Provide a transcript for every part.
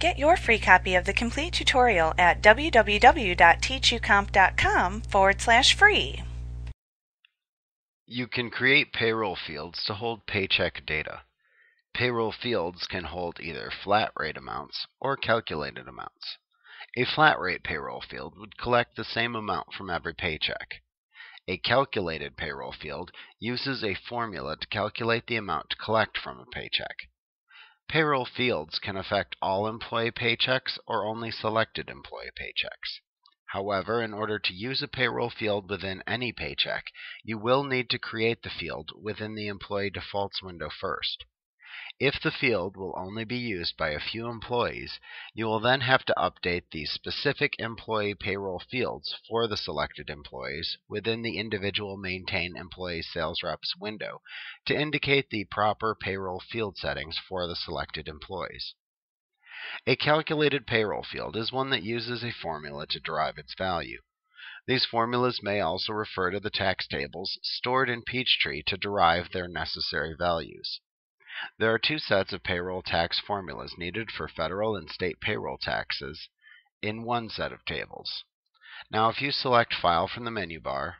Get your free copy of the complete tutorial at www.teachucomp.com/free. You can create payroll fields to hold paycheck data. Payroll fields can hold either flat rate amounts or calculated amounts. A flat rate payroll field would collect the same amount from every paycheck. A calculated payroll field uses a formula to calculate the amount to collect from a paycheck. Payroll fields can affect all employee paychecks or only selected employee paychecks. However, in order to use a payroll field within any paycheck, you will need to create the field within the Employee Defaults window first. If the field will only be used by a few employees, you will then have to update the specific employee payroll fields for the selected employees within the individual Maintain Employee Sales Reps window to indicate the proper payroll field settings for the selected employees. A calculated payroll field is one that uses a formula to derive its value. These formulas may also refer to the tax tables stored in Peachtree to derive their necessary values. There are two sets of payroll tax formulas needed for federal and state payroll taxes in one set of tables. Now, if you select File from the menu bar,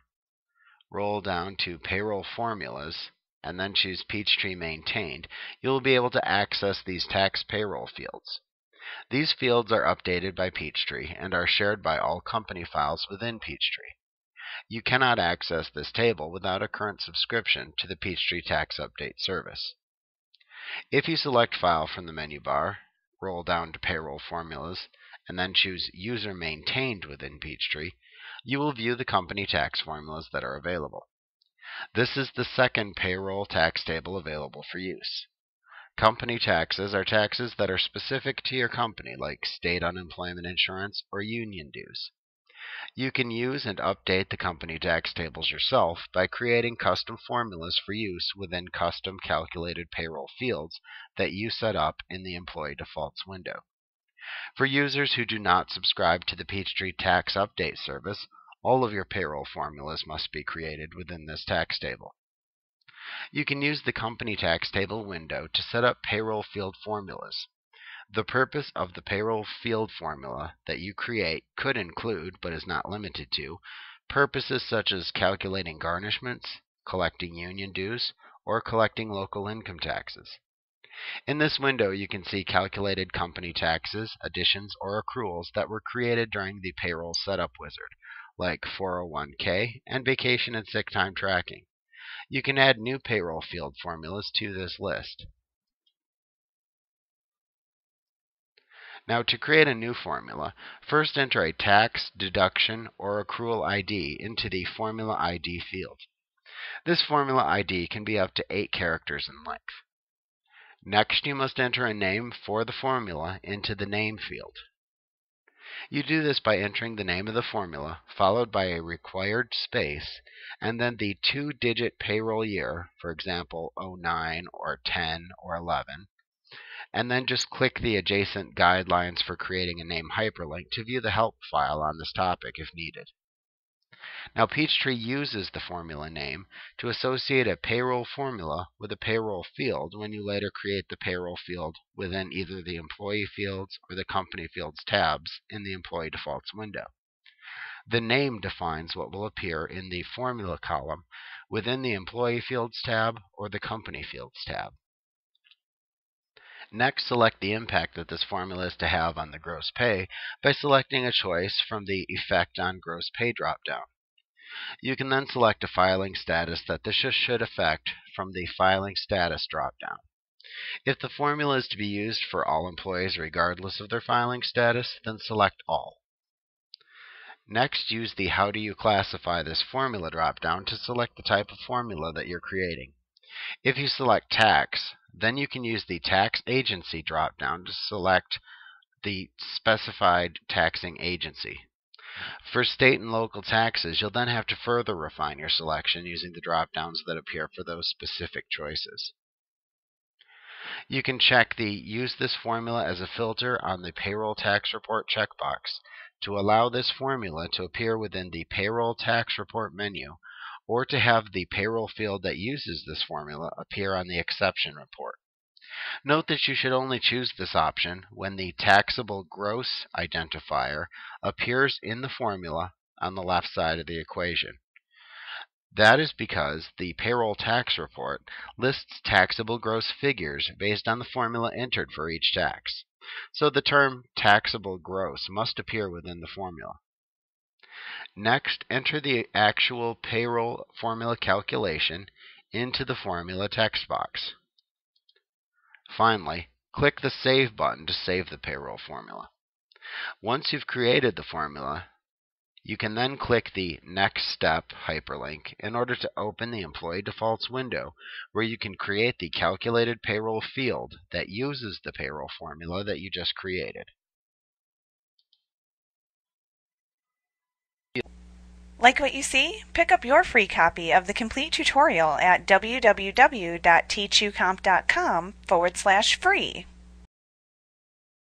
roll down to Payroll Formulas, and then choose Peachtree Maintained, you will be able to access these tax payroll fields. These fields are updated by Peachtree and are shared by all company files within Peachtree. You cannot access this table without a current subscription to the Peachtree Tax Update service. If you select File from the menu bar, roll down to Payroll Formulas, and then choose User Maintained within Peachtree, you will view the company tax formulas that are available. This is the second payroll tax table available for use. Company taxes are taxes that are specific to your company, like state unemployment insurance or union dues. You can use and update the company tax tables yourself by creating custom formulas for use within custom calculated payroll fields that you set up in the Employee Defaults window. For users who do not subscribe to the Peachtree Tax Update service, all of your payroll formulas must be created within this tax table. You can use the Company Tax Table window to set up payroll field formulas. The purpose of the payroll field formula that you create could include, but is not limited to, purposes such as calculating garnishments, collecting union dues, or collecting local income taxes. In this window, you can see calculated company taxes, additions, or accruals that were created during the Payroll Setup Wizard, like 401k and vacation and sick time tracking. You can add new payroll field formulas to this list. Now, to create a new formula, first enter a tax, deduction, or accrual ID into the Formula ID field. This formula ID can be up to 8 characters in length. Next, you must enter a name for the formula into the Name field. You do this by entering the name of the formula, followed by a required space, and then the 2-digit payroll year, for example, 09 or 10 or 11, and then just click the adjacent guidelines for creating a name hyperlink to view the help file on this topic if needed. Now, Peachtree uses the formula name to associate a payroll formula with a payroll field when you later create the payroll field within either the Employee Fields or the Company Fields tabs in the Employee Defaults window. The name defines what will appear in the formula column within the Employee Fields tab or the Company Fields tab. Next, select the impact that this formula is to have on the gross pay by selecting a choice from the Effect on Gross Pay dropdown. You can then select a filing status that this should affect from the Filing Status dropdown. If the formula is to be used for all employees regardless of their filing status, then select All. Next, use the How do you classify this formula dropdown to select the type of formula that you're creating. If you select Tax, then you can use the Tax Agency dropdown to select the specified taxing agency. For state and local taxes, you'll then have to further refine your selection using the drop-downs that appear for those specific choices. You can check the Use this formula as a filter on the Payroll Tax Report checkbox to allow this formula to appear within the Payroll Tax Report menu, or to have the payroll field that uses this formula appear on the Exception Report. Note that you should only choose this option when the taxable gross identifier appears in the formula on the left side of the equation. That is because the payroll tax report lists taxable gross figures based on the formula entered for each tax. So the term taxable gross must appear within the formula. Next, enter the actual payroll formula calculation into the formula text box. Finally, click the Save button to save the payroll formula. Once you've created the formula, you can then click the Next Step hyperlink in order to open the Employee Defaults window, where you can create the Calculated Payroll field that uses the payroll formula that you just created. Like what you see? Pick up your free copy of the complete tutorial at www.teachucomp.com/free.